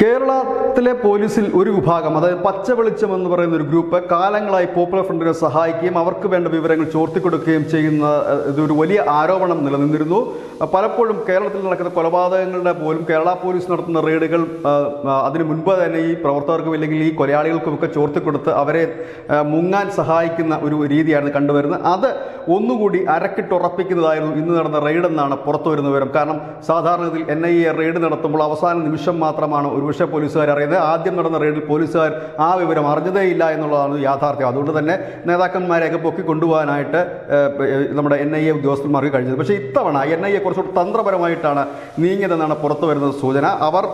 കേരളത്തിലെ പോലീസിൽ ഒരു വിഭാഗം, അതായത് പച്ചവെളിച്ചം എന്ന് പറയുന്ന ഒരു ഗ്രൂപ്പ് കാലങ്ങളായി പോപ്പുലർ ഫ്രണ്ടിനെ സഹായിക്കുകയും അവർക്ക് വേണ്ട വിവരങ്ങൾ ചോർത്തിക്കൊടുക്കുകയും ചെയ്യുന്ന ഇതൊരു വലിയ ആരോപണം നിലനിന്നിരുന്നു. പലപ്പോഴും കേരളത്തിൽ നടക്കുന്ന കൊലപാതകങ്ങളുടെ പോലും കേരള പോലീസ് നടത്തുന്ന റെയ്ഡുകൾ അതിനു മുൻപ് തന്നെ ഈ പ്രവർത്തകർക്കും ഇല്ലെങ്കിൽ ഈ കൊലയാളികൾക്കുമൊക്കെ ചോർത്തിക്കൊടുത്ത് അവരെ മുങ്ങാൻ സഹായിക്കുന്ന ഒരു രീതിയാണ് കണ്ടുവരുന്നത്. അത് ഒന്നുകൂടി അരക്കിട്ടുറപ്പിക്കുന്നതായിരുന്നു ഇന്ന് നടന്ന റെയ്ഡ് എന്നാണ് പുറത്തു വരുന്ന വിവരം. കാരണം സാധാരണഗതിയിൽ NIA റെയ്ഡ് നടത്തുമ്പോൾ അവസാന നിമിഷം മാത്രമാണ് ഒരുപക്ഷെ പോലീസുകാർ അറിയുന്നത്. ആദ്യം നടന്ന റെയ്ഡിൽ പോലീസുകാർ ആ വിവരം അറിഞ്ഞതേ ഇല്ല എന്നുള്ളതാണ് യാഥാർത്ഥ്യം. അതുകൊണ്ട് തന്നെ നേതാക്കന്മാരെയൊക്കെ പൊക്കി കൊണ്ടുപോകാനായിട്ട് നമ്മുടെ NIA ഉദ്യോഗസ്ഥന്മാർക്ക് കഴിഞ്ഞത്. പക്ഷേ ഇത്തവണ NIA കുറച്ചുകൂടി തന്ത്രപരമായിട്ടാണ് നീങ്ങിയതെന്നാണ് പുറത്തു വരുന്ന സൂചന. അവർ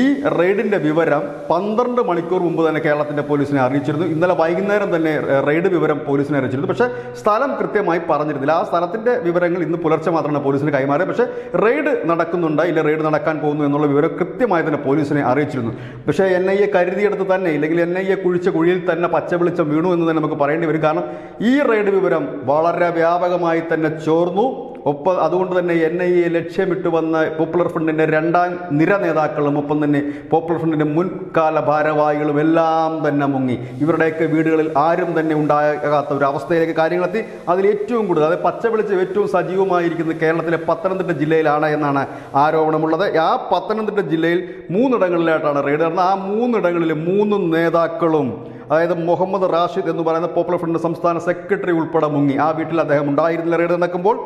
ഈ റെയ്ഡിൻ്റെ വിവരം 12 മണിക്കൂർ മുമ്പ് തന്നെ കേരളത്തിൻ്റെ പോലീസിനെ അറിയിച്ചിരുന്നു. ഇന്നലെ വൈകുന്നേരം തന്നെ റെയ്ഡ് വിവരം പോലീസിനെ അറിയിച്ചിരുന്നു. പക്ഷേ സ്ഥലം കൃത്യമായി പറഞ്ഞിരുന്നില്ല. ആ സ്ഥലത്തിൻ്റെ വിവരങ്ങൾ ഇന്ന് പുലർച്ചെ മാത്രമാണ് പോലീസിന് കൈമാറിയത്. പക്ഷേ റെയ്ഡ് നടക്കുന്നുണ്ട്, ഇല്ല റെയ്ഡ് നടക്കാൻ പോകുന്നു എന്നുള്ള വിവരം കൃത്യമായി തന്നെ പോലീസിനെ അറിയിച്ചിരുന്നു. പക്ഷേ NIA കരുതിയെടുത്ത് തന്നെ, ഇല്ലെങ്കിൽ NIA കുഴിച്ച കുഴിയിൽ തന്നെ പച്ചവെളിച്ചം വീണു എന്ന് തന്നെ നമുക്ക് പറയേണ്ടി വരും. കാരണം ഈ റെയ്ഡ് വിവരം വളരെ വ്യാപകമായി തന്നെ ചോർന്നു. ഒപ്പം അതുകൊണ്ട് തന്നെ NIA ലക്ഷ്യമിട്ട് വന്ന പോപ്പുലർ ഫ്രണ്ടിൻ്റെ രണ്ടാം നിര നേതാക്കളും ഒപ്പം തന്നെ പോപ്പുലർ ഫ്രണ്ടിൻ്റെ മുൻകാല ഭാരവാഹികളും എല്ലാം തന്നെ മുങ്ങി. ഇവരുടെയൊക്കെ വീടുകളിൽ ആരും തന്നെ ഉണ്ടാകാത്ത ഒരു അവസ്ഥയിലേക്ക് കാര്യങ്ങളെത്തി. അതിലേറ്റവും കൂടുതൽ, അതായത് പച്ചവെളിച്ചം ഏറ്റവും സജീവമായിരിക്കുന്നത് കേരളത്തിലെ പത്തനംതിട്ട ജില്ലയിലാണ് എന്നാണ് ആരോപണമുള്ളത്. ആ പത്തനംതിട്ട ജില്ലയിൽ 3 ഇടങ്ങളിലായിട്ടാണ് റെയ്ഡ് നടന്നത്. ആ 3 ഇടങ്ങളിലും 3 നേതാക്കളും, അതായത് മുഹമ്മദ് റാഷിദ് എന്ന് പറയുന്ന പോപ്പുലർ ഫ്രണ്ട് സംസ്ഥാന സെക്രട്ടറി ഉൾപ്പെടെ മുങ്ങി. ആ വീട്ടിൽ അദ്ദേഹം ഉണ്ടായിരുന്നില്ല റെയ്ഡ് നടക്കുമ്പോൾ.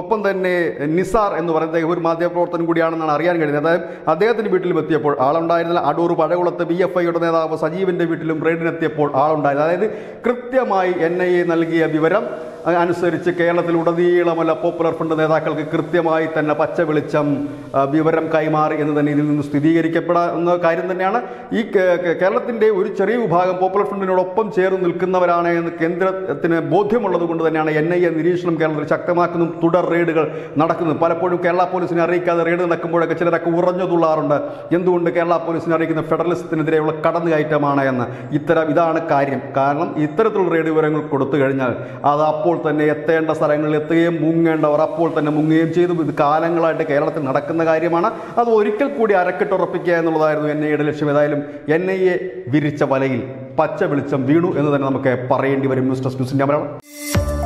ഒപ്പം തന്നെ നിസാർ എന്ന് പറയുന്ന ഒരു മാധ്യമപ്രവർത്തനം കൂടിയാണെന്നാണ് അറിയാൻ കഴിയുന്നത്. അതായത് അദ്ദേഹത്തിൻ്റെ വീട്ടിലും എത്തിയപ്പോൾ ആളുണ്ടായിരുന്നില്ല. അടൂർ പഴകുളത്ത് BFIയുടെ നേതാവ് സജീവിൻ്റെ വീട്ടിലും റെയ്ഡിനെത്തിയപ്പോൾ ആളുണ്ടായിരുന്നില്ല. അതായത് കൃത്യമായി NIA നൽകിയ വിവരം അനുസരിച്ച് കേരളത്തിൽ ഉടനീളമല്ല പോപ്പുലർ ഫ്രണ്ട് നേതാക്കൾക്ക് കൃത്യമായി തന്നെ പച്ചവെളിച്ചം വിവരം കൈമാറി എന്ന് തന്നെ ഇതിൽ നിന്ന് സ്ഥിരീകരിക്കപ്പെടുന്ന കാര്യം തന്നെയാണ്. ഈ കേരളത്തിൻ്റെ ഒരു ചെറിയ വിഭാഗം പോപ്പുലർ ഫ്രണ്ടിനോടൊപ്പം ചേർന്ന് നിൽക്കുന്നവരാണ് എന്ന് കേന്ദ്രത്തിന് ബോധ്യമുള്ളത് കൊണ്ട് തന്നെയാണ് NIA നിരീക്ഷണം കേരളത്തിൽ ശക്തമാക്കുന്നതും തുടർ റെയ്ഡുകൾ നടക്കുന്നതും. പലപ്പോഴും കേരള പോലീസിനെ അറിയിക്കാതെ റെയ്ഡ് നടക്കുമ്പോഴൊക്കെ ചിലരൊക്കെ ഉറഞ്ഞു തുള്ളാറുണ്ട്, എന്തുകൊണ്ട് കേരള പോലീസിനെ അറിയിക്കുന്ന ഫെഡറലിസത്തിനെതിരെയുള്ള കടന്നുകയറ്റമാണ് എന്ന്. ഇതാണ് കാര്യം. കാരണം ഇത്തരത്തിലുള്ള റെയ്ഡ് വിവരങ്ങൾ കൊടുത്തു കഴിഞ്ഞാൽ അത് അപ്പോൾ തന്നെ എത്തേണ്ട സ്ഥലങ്ങളിൽ എത്തുകയും മുങ്ങേണ്ടവർ അപ്പോൾ തന്നെ മുങ്ങുകയും ചെയ്തു. ഇത് കാലങ്ങളായിട്ട് കേരളത്തിൽ നടക്കുന്ന കാര്യമാണ്. അത് ഒരിക്കൽ കൂടി അരക്കിട്ടുറപ്പിക്കുക എന്നുള്ളതായിരുന്നു NIAയുടെ ലക്ഷ്യം. ഏതായാലും NIA വിരിച്ച വലയിൽ പച്ച വെളിച്ചം വീണു എന്ന് തന്നെ നമുക്ക് പറയേണ്ടി വരും. ന്യൂസ് ഡെസ്ക് ന്യൂസിൻ്റെ മലയാളം.